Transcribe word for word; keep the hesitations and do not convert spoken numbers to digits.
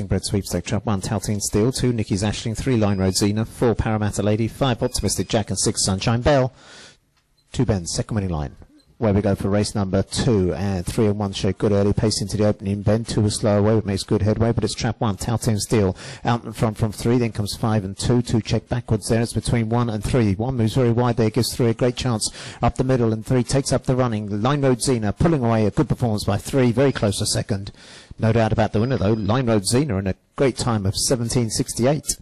Bread Sweepstake Trap, one Tautain Steel, two Nicky's Ashling, three Line Road Zena, four Parramatta Lady, five Optimistic Jack and six Sunshine Bell. Two bends, second winning line, where we go for race number two, and three and one show good early pace into the opening bend. Two was slow away, but makes good headway, but it's trap one, Tautain Steel out in front from three, then comes five and two, two check backwards there, it's between one and three, one moves very wide there, gives three a great chance up the middle, and three takes up the running. Line Road Zena pulling away, a good performance by three, very close a second, no doubt about the winner though, Line Road Zena in a great time of seventeen sixty-eight.